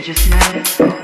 they just met.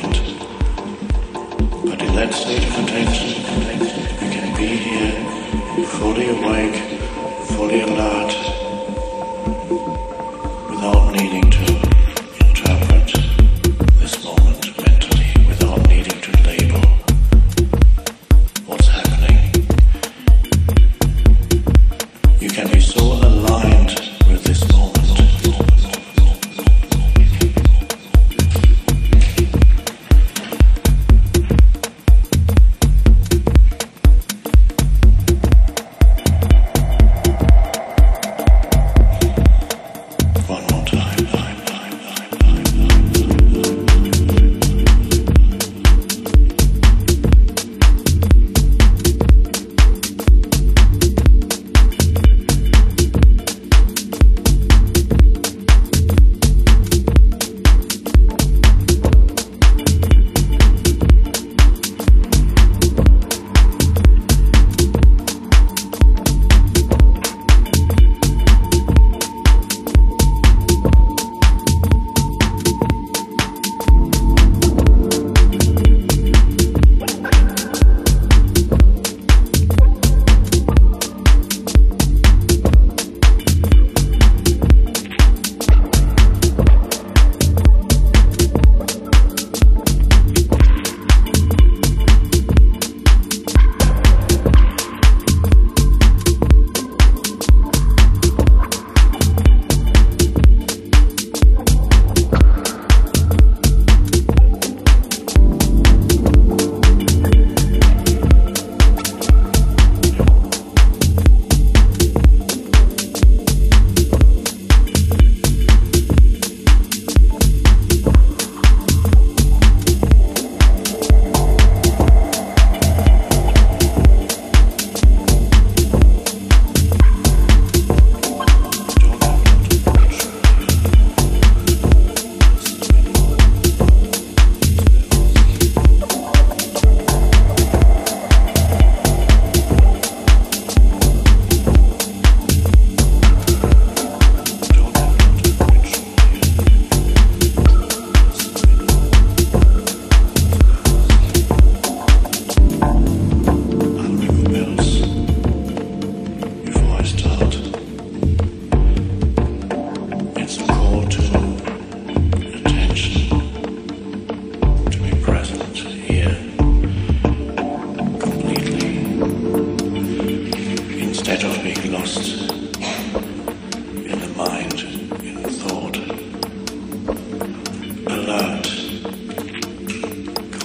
mind. But in that state of attention, you can be here, fully awake, fully alert, without needing to interpret this moment mentally, without needing to label what's happening. You can be so aligned with this moment.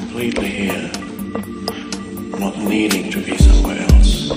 Completely here, not needing to be somewhere else.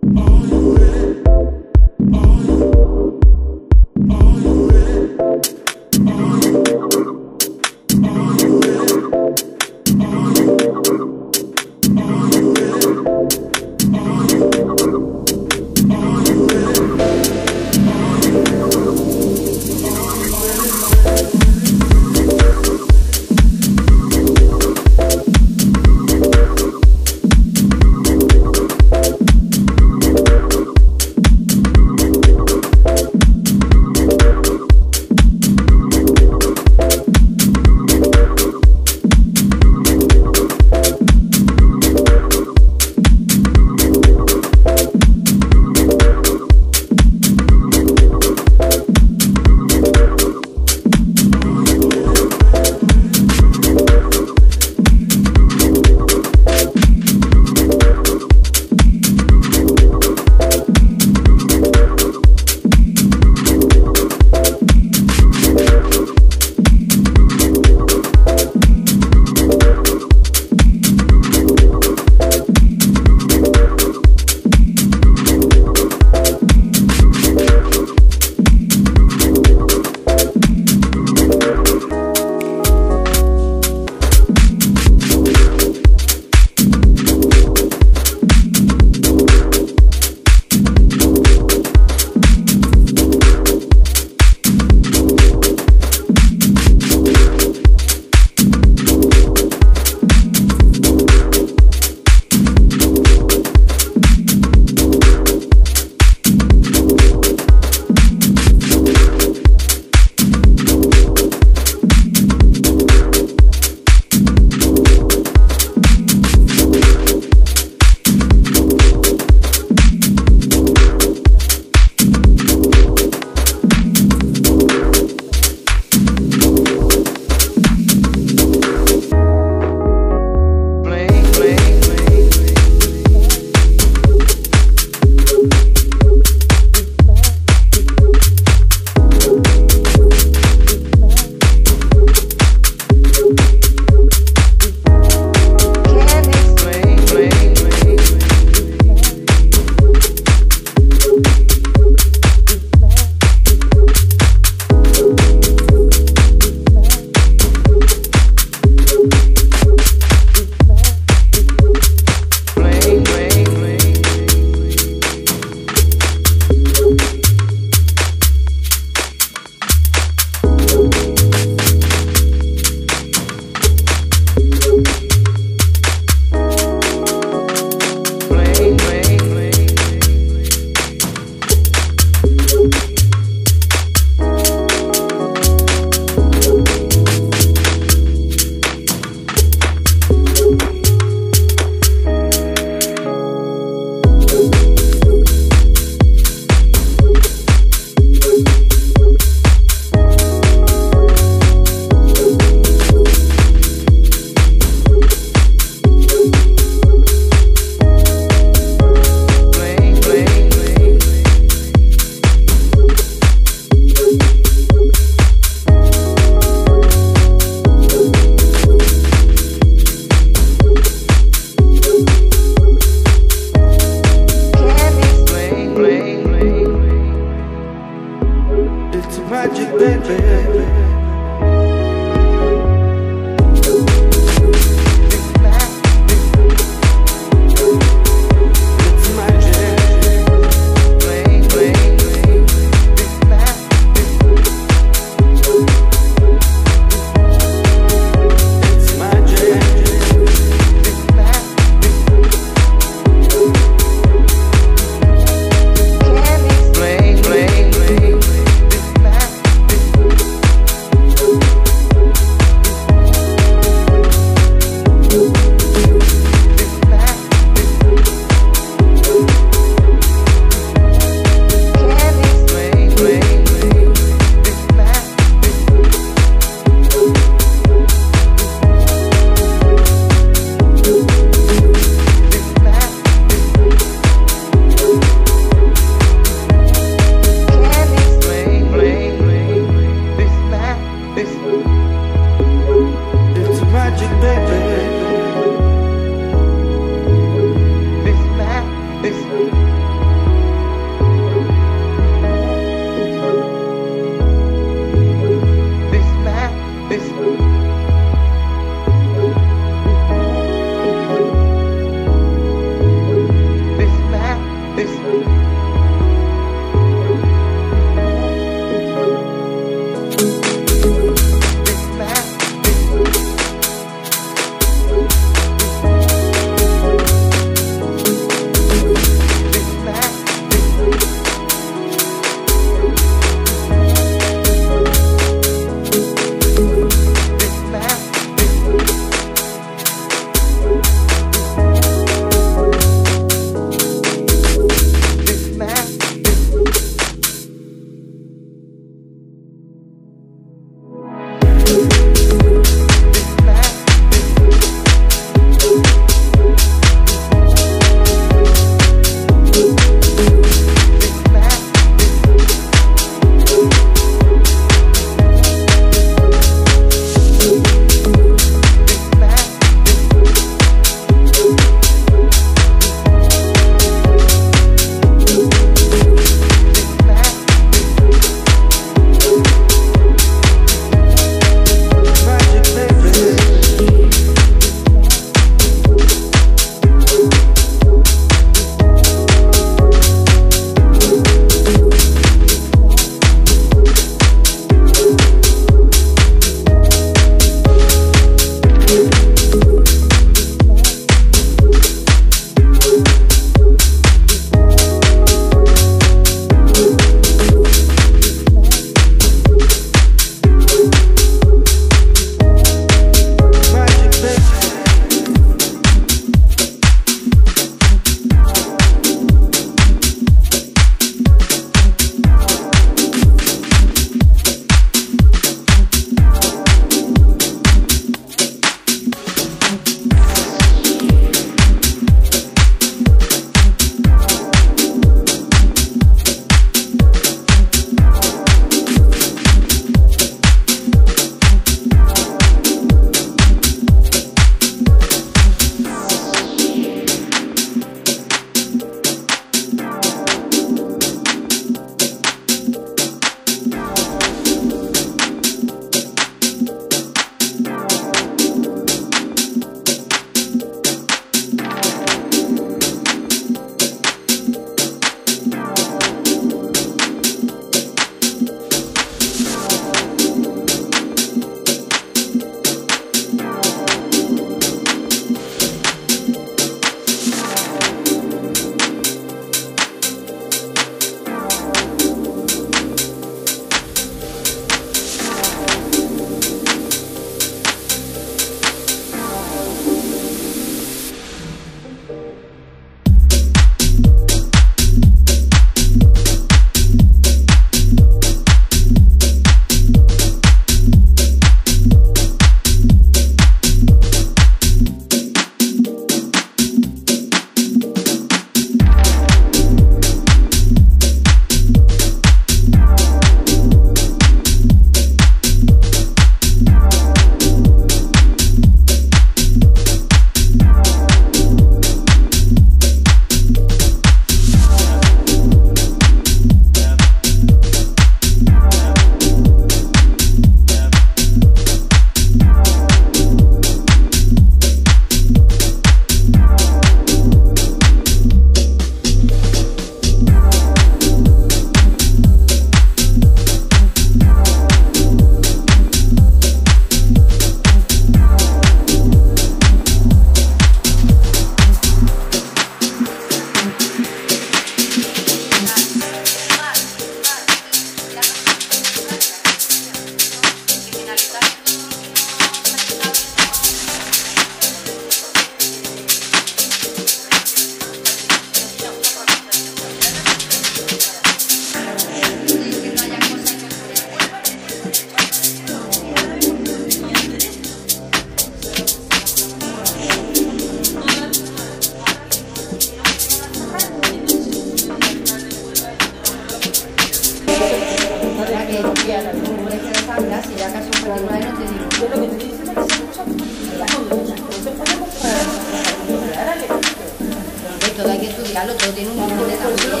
lo que hay que estudiarlo, todo tiene un nombre también, pero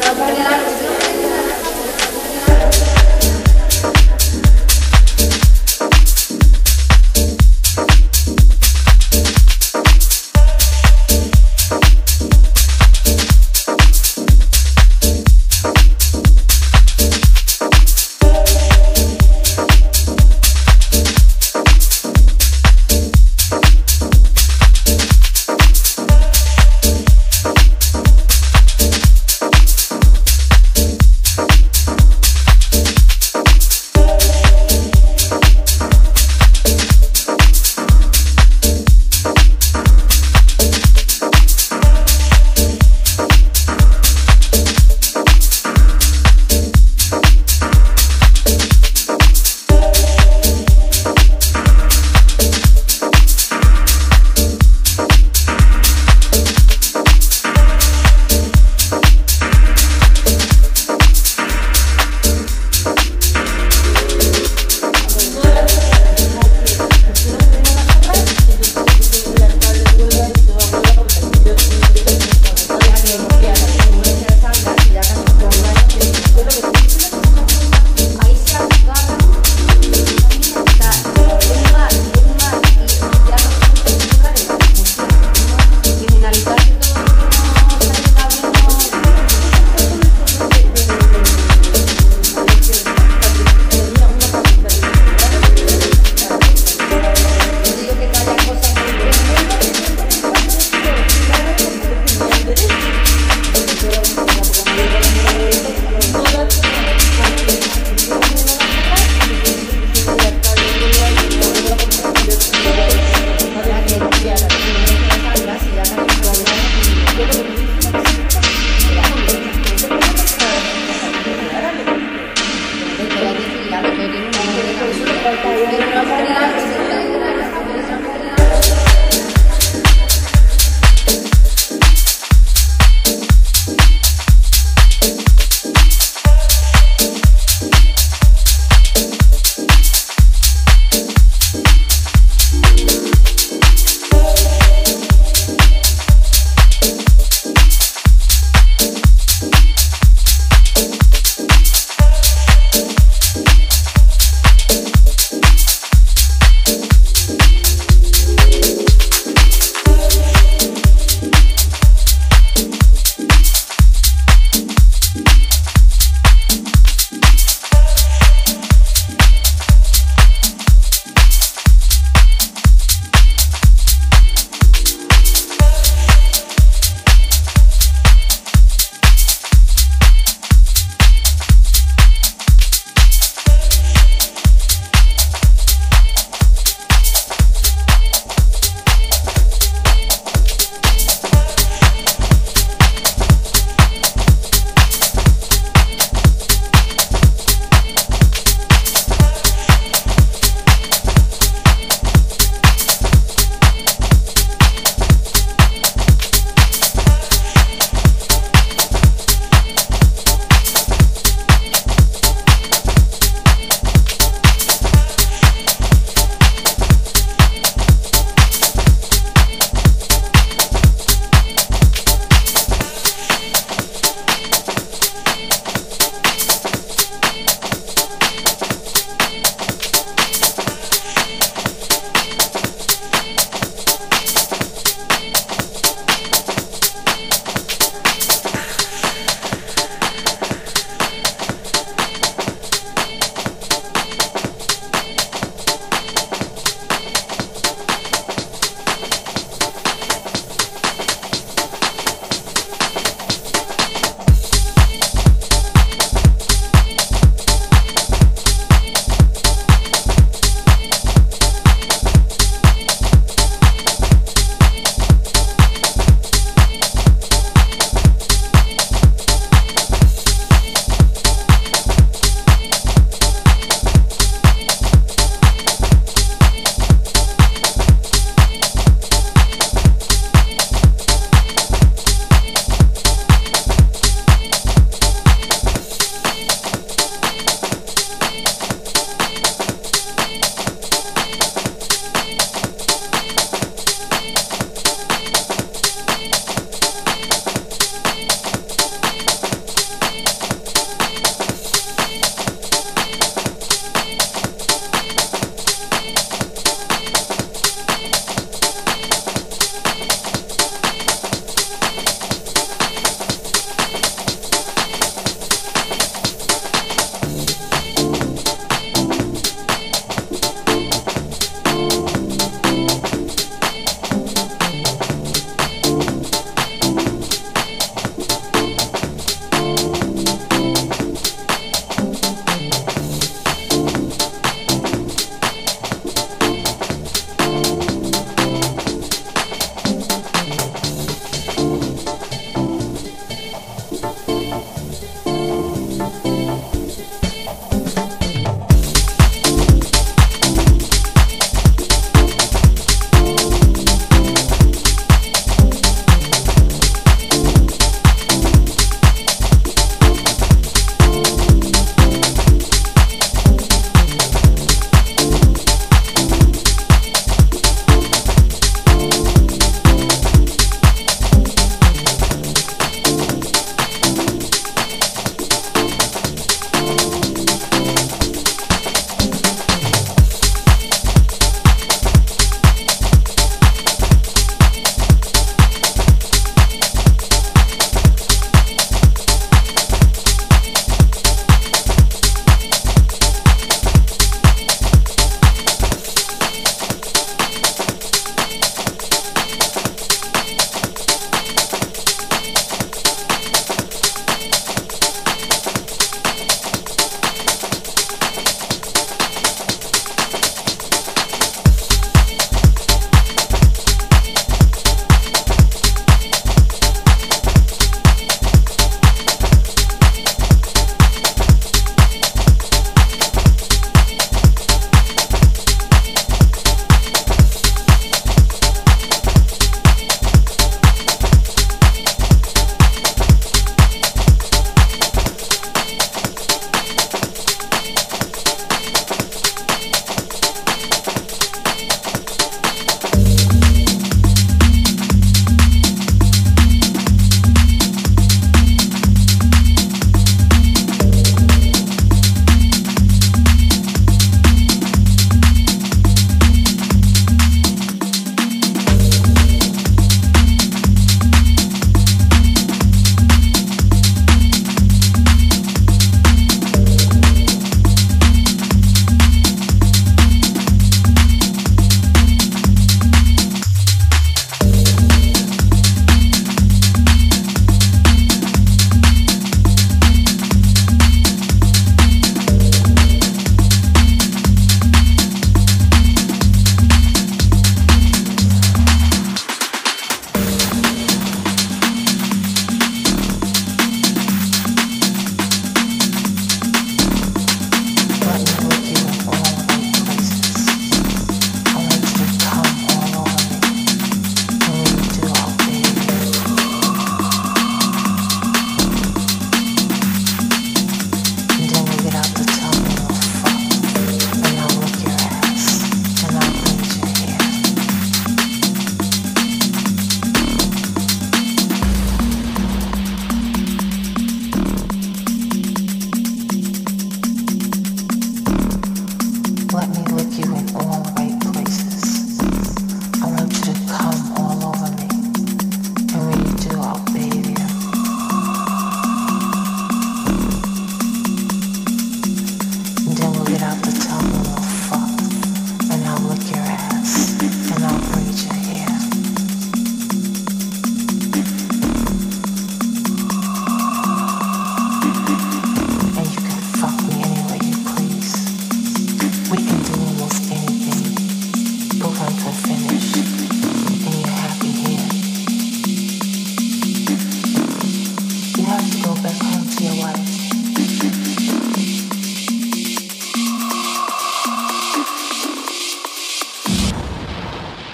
no lo puede dar.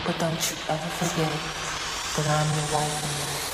but don't you ever forget that I'm your wife and your